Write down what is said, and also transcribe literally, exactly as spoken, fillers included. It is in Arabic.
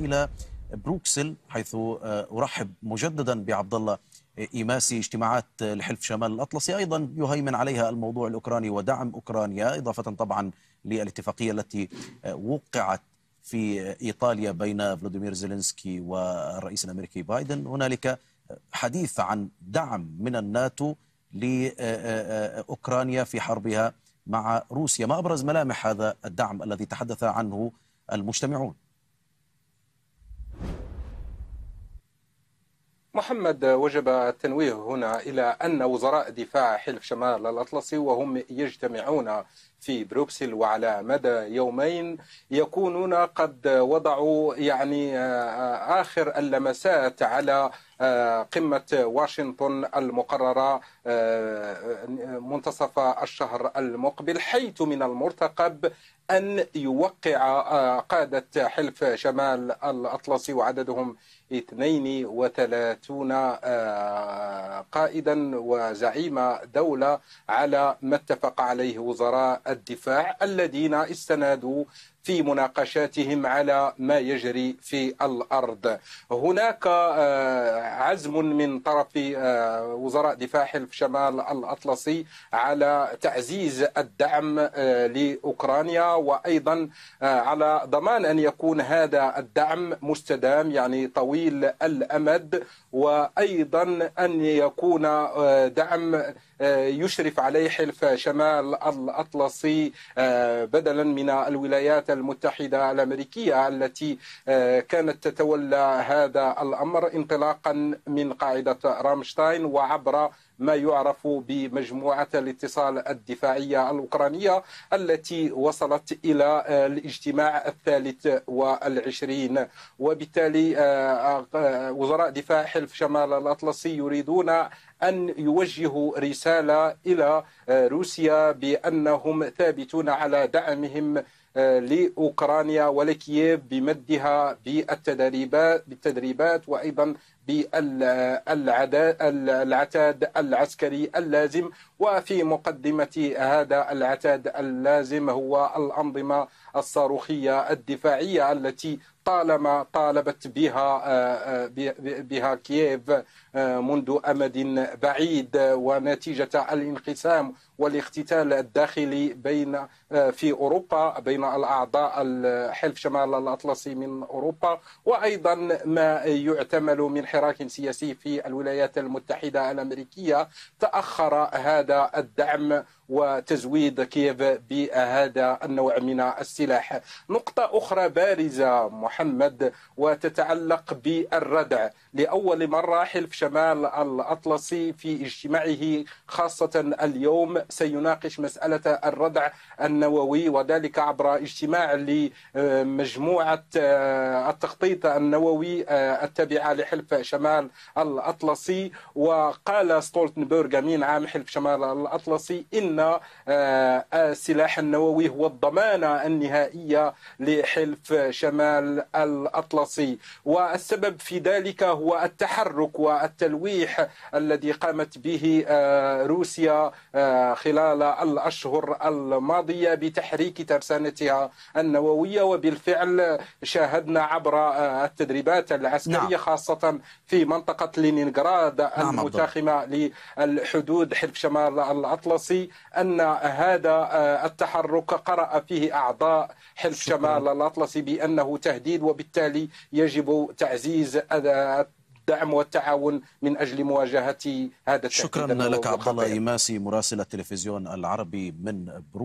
إلى بروكسل حيث أرحب مجددا بعبدالله إيماسي. اجتماعات الحلف شمال الأطلسي أيضا يهيمن عليها الموضوع الأوكراني ودعم أوكرانيا، إضافة طبعا للاتفاقية التي وقعت في إيطاليا بين فلاديمير زيلنسكي والرئيس الأمريكي بايدن. هنالك حديث عن دعم من الناتو لأوكرانيا في حربها مع روسيا. ما أبرز ملامح هذا الدعم الذي تحدث عنه المجتمعون؟ محمد، وجب التنويه هنا إلى أن وزراء دفاع حلف شمال الأطلسي وهم يجتمعون في بروكسل وعلى مدى يومين يكونون قد وضعوا يعني آخر اللمسات على قمة واشنطن المقررة منتصف الشهر المقبل، حيث من المرتقب أن يوقع قادة حلف شمال الأطلسي وعددهم اثنين وثلاثين قائدا وزعيم دولة على ما اتفق عليه وزراء الدفاع الذين استندوا في مناقشاتهم على ما يجري في الأرض. هناك عزم من طرف وزراء دفاع حلف شمال الأطلسي على تعزيز الدعم لأوكرانيا وأيضا على ضمان أن يكون هذا الدعم مستدام يعني طويل الأمد، وأيضا أن يكون دعم يشرف عليه حلف شمال الأطلسي بدلا من الولايات المتحدة الأمريكية التي كانت تتولى هذا الأمر انطلاقا من قاعدة رامشتاين وعبر ما يعرف بمجموعة الاتصال الدفاعية الأوكرانية التي وصلت إلى الاجتماع الثالث والعشرين. وبالتالي وزراء دفاع حلف شمال الأطلسي يريدون أن يوجهوا رسالة إلى روسيا بأنهم ثابتون على دعمهم لأوكرانيا ولكييف بمدها بالتدريبات بالتدريبات وأيضا بالعتاد العسكري اللازم، وفي مقدمة هذا العتاد اللازم هو الأنظمة الصاروخية الدفاعية التي طالما طالبت بها بها كييف منذ أمد بعيد، ونتيجة الانقسام والاختلال الداخلي بين في أوروبا بين الأعضاء الحلف شمال الأطلسي من أوروبا، وأيضا ما يعتمل من حراك سياسي في الولايات المتحدة الأمريكية. تأخر هذا الدعم وتزويد كييف بهذا النوع من السلاح. نقطة أخرى بارزة محمد وتتعلق بالردع. لأول مرة حلف شمال الأطلسي في اجتماعه خاصة اليوم سيناقش مسألة الردع النووي، وذلك عبر اجتماع لمجموعة التخطيط النووي التابعة لحلف شمال الأطلسي. وقال ستولتنبرغ أمين عام حلف شمال الأطلسي إن السلاح النووي هو الضمانة النهائية لحلف شمال الأطلسي، والسبب في ذلك هو التحرك والتلويح الذي قامت به روسيا خلال الأشهر الماضية بتحريك ترسانتها النووية، وبالفعل شاهدنا عبر التدريبات العسكرية نعم. خاصة في منطقة لينينجراد نعم المتاخمة للحدود حلف شمال الأطلسي أن هذا التحرك قرأ فيه أعضاء حلف شكرا. شمال الأطلسي بأنه تهديد، وبالتالي يجب تعزيز الدعم والتعاون من أجل مواجهة هذا التهديد. شكرا لك عبدالله إيماسي مراسل التلفزيون العربي من بروكسل.